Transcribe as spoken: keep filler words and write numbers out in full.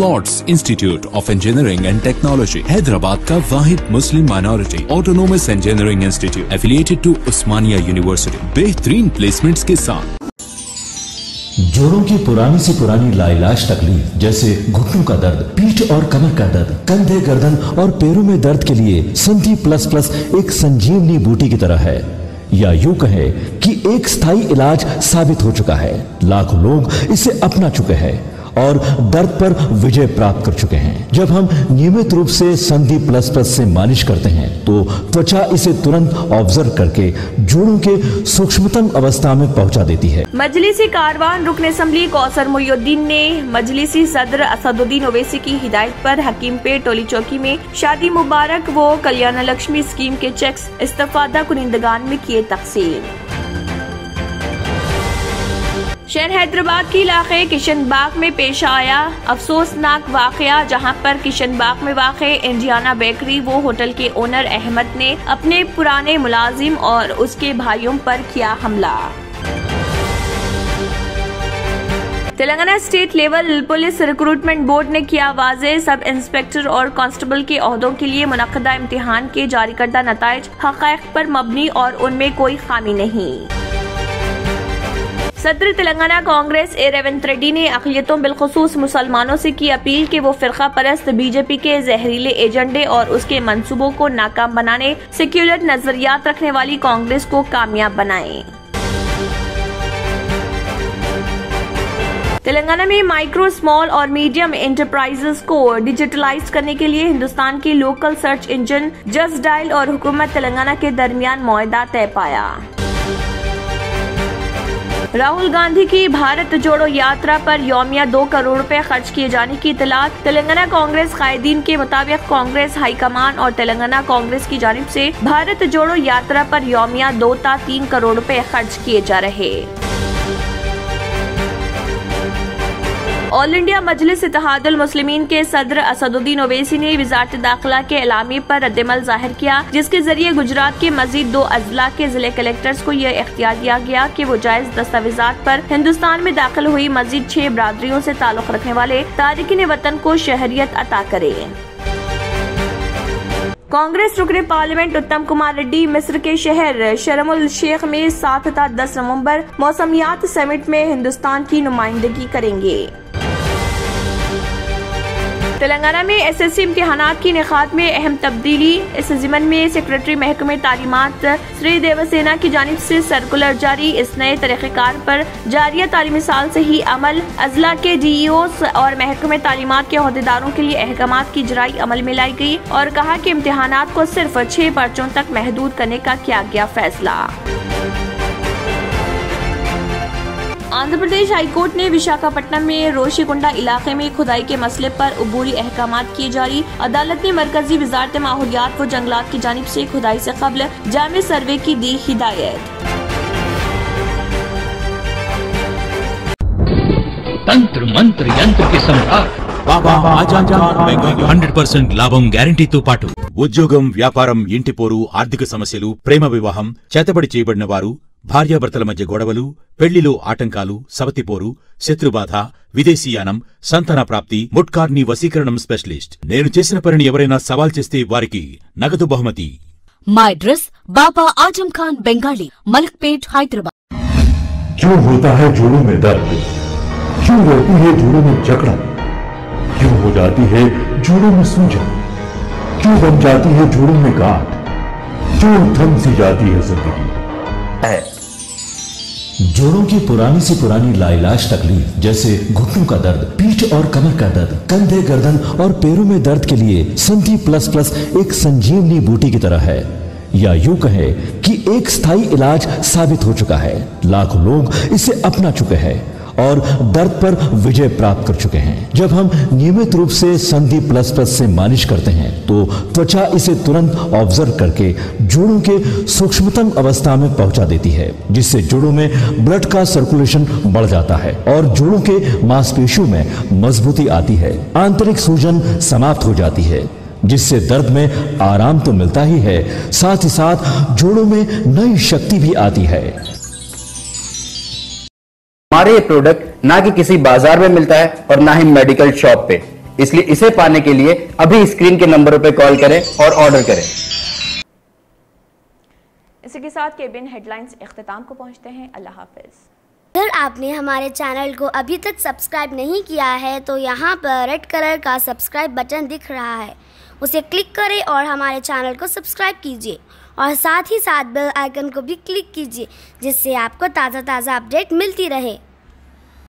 Lord's institute of engineering and technology, Hyderabad का वाहिद Muslim minority autonomous engineering institute affiliated to Osmania university, बेहतरीन placements के साथ। जोड़ों की पुरानी से पुरानी लाइलाज तकलीफ जैसे घुटनों का दर्द, पीठ और कमर का दर्द, कंधे, गर्दन और पैरों में दर्द के लिए संधि प्लस प्लस एक संजीवनी बूटी की तरह है, या यूं कहें कि एक स्थायी इलाज साबित हो चुका है। लाखों लोग इसे अपना चुके हैं और दर्द पर विजय प्राप्त कर चुके हैं। जब हम नियमित रूप से संधि प्लस प्लस से मालिश करते हैं तो त्वचा इसे तुरंत ऑब्जर्व करके जोड़ों के सूक्ष्मतम अवस्था में पहुंचा देती है। मजलिसी कारवान रुकन असम्बली कौसर मोयुद्दीन ने मजलिसी सदर असदुद्दीन ओवैसी की हिदायत पर हकीमपेट टोली चौकी में शादी मुबारक वो कल्याण लक्ष्मी स्कीम के चेक्स इस्तफादा कुनिंदगान में किए तकसीम। शहर हैदराबाद के इलाके किशनबाग में पेश आया अफसोसनाक वाकया, जहां पर किशनबाग में वाक़ इंडियाना बेकरी वो होटल के ओनर अहमद ने अपने पुराने मुलाजिम और उसके भाइयों पर किया हमला। Telangana state level police recruitment board ने किया वाजे, सब इंस्पेक्टर और कांस्टेबल के ओहदों के लिए मुनक़दा इम्तिहान के जारी करदा नताइज हक़ाइक़ पर मबनी और उनमें कोई खामी नहीं। सदर तेलंगाना कांग्रेस ए रेवंत रेड्डी ने अक़लियतों बिलखसूस मुसलमानों से की अपील कि वो फ़िरक़ा परस्त बीजेपी के जहरीले एजेंडे और उसके मंसूबों को नाकाम बनाने, सेक्युलर नज़रियात रखने वाली कांग्रेस को कामयाब बनाएं। तेलंगाना में माइक्रो, स्मॉल और मीडियम इंटरप्राइजेस को डिजिटलाइज करने के लिए हिंदुस्तान के local search engine just dial और हुकूमत तेलंगाना के दरमियान मुआहदा तय पाया। राहुल गांधी की भारत जोड़ो यात्रा पर यौमिया दो करोड़ रुपए खर्च किए जाने की इतलात। तेलंगाना कांग्रेस कायदीन के मुताबिक कांग्रेस हाईकमान और तेलंगाना कांग्रेस की जानिब से भारत जोड़ो यात्रा पर यौमिया दो ता तीन करोड़ रुपए खर्च किए जा रहे। ऑल इंडिया मजलिस इत्तेहादुल मुस्लिमीन के सदर असदुद्दीन ओवैसी ने वजारत दाखिला के एलामी पर रद्दमल जाहिर किया, जिसके जरिए गुजरात के मजीद दो अजला के जिले कलेक्टर्स को यह इख्तियार दिया गया कि वो जायज दस्तावेजात पर हिंदुस्तान में दाखिल हुई मजीद छह बरादरियों से ताल्लुक रखने वाले तारिकिन वतन को शहरियत अता करे। कांग्रेस रुकने पार्लियामेंट उत्तम कुमार रेड्डी मिस्र के शहर शर्म-उल-शेख में सात तथा दस नवम्बर मौसमियात समिट में हिंदुस्तान की नुमाइंदगी करेंगे। तेलंगाना में एसएससी इम्तिहानात की निखात में अहम तब्दीली, इस ज़िम्न में सेक्रेटरी महकमे तालीमात श्री देवसेना की जानिब से सर्कुलर जारी। इस नए तरीक़ेकार पर जारिया तालीमी साल से ही अमल, अजला के डीईओस और महकमे तालीमात के अहदेदारों के लिए अहकाम की जराई अमल में लाई गई और कहा कि इम्तिहानात को सिर्फ छह पर्चों तक महदूद करने का किया गया फैसला। आंध्र प्रदेश हाईकोर्ट ने विशाखापट्टनम में रोशी कुंडा इलाके में खुदाई के मसले पर अबूरी अहकाम किए जारी। अदालत ने मरकजी वजारत माहौलियात व जंगलात की जानिब से खुदाई से कबल जाम सर्वे की दी हिदायत। तंत्र मंत्र यंत्र के सम्राट बाबा हंड्रेड पर्सेंट लाभम गारंटी तो पाटू। उद्योगम, व्यापारम, इंटि पोरू, आर्थिक समस्यलू, प्रेम विवाहम, చేతబడి చేయబడిన వారు, భార్యాభర్తల మధ్య గొడవలు, పెళ్లిలో ఆటంకాలు, సవతిపోరు, శత్రుబాధ, విదేశీయానం, సంతాన ప్రాప్తి, ముట్కార్ని వశీకరణం స్పెషలిస్ట్. నేను చేసిన పనిని ఎవరైనా సవాల్ చేస్తే వారికి నగదు బహుమతి. My address Baba Azam Khan Bengali, Malakpet, Hyderabad. क्यों होता है जोड़ों में दर्द? क्यों होती है जोड़ों में जकड़न? क्यों हो जाती है जोड़ों में सूजन? क्यों बन जाती है जोड़ों में गांठ? क्यों थम सी जाती है जिंदगी? जोड़ों की पुरानी से पुरानी लाइलाज तकलीफ जैसे घुटनों का दर्द, पीठ और कमर का दर्द, कंधे, गर्दन और पैरों में दर्द के लिए संधि प्लस प्लस एक संजीवनी बूटी की तरह है, या यूं कहें कि एक स्थायी इलाज साबित हो चुका है। लाखों लोग इसे अपना चुके हैं और दर्द पर विजय प्राप्त कर चुके हैं। जब हम नियमित रूप से संधि प्लस प्लस से मालिश करते हैं तो त्वचा इसे तुरंत ऑब्जर्व करके जोड़ों के सूक्ष्मतम अवस्था में पहुंचा देती है, जिससे जोड़ों में ब्लड का सर्कुलेशन बढ़ जाता है और जोड़ों के मांसपेशियों में मजबूती आती है। आंतरिक सूजन समाप्त हो जाती है, जिससे दर्द में आराम तो मिलता ही है, साथ ही साथ जोड़ों में नई शक्ति भी आती है। हमारे ये प्रोडक्ट ना कि किसी बाजार में मिलता है और ना ही मेडिकल शॉप पे। इसलिए इसे पाने के लिए अभी स्क्रीन के नंबरों पर कॉल करें और ऑर्डर करें। इसी के साथ केबिन हेडलाइंस इख्तिताम को पहुंचते हैं। अल्लाह हाफिज़। अगर आपने हमारे चैनल को अभी तक सब्सक्राइब नहीं किया है तो यहाँ पर रेड कलर का सब्सक्राइब बटन दिख रहा है, उसे क्लिक करें और हमारे चैनल को सब्सक्राइब कीजिए और साथ ही साथ बेल आइकन को भी क्लिक कीजिए जिससे आपको ताज़ा ताज़ा अपडेट मिलती रहे।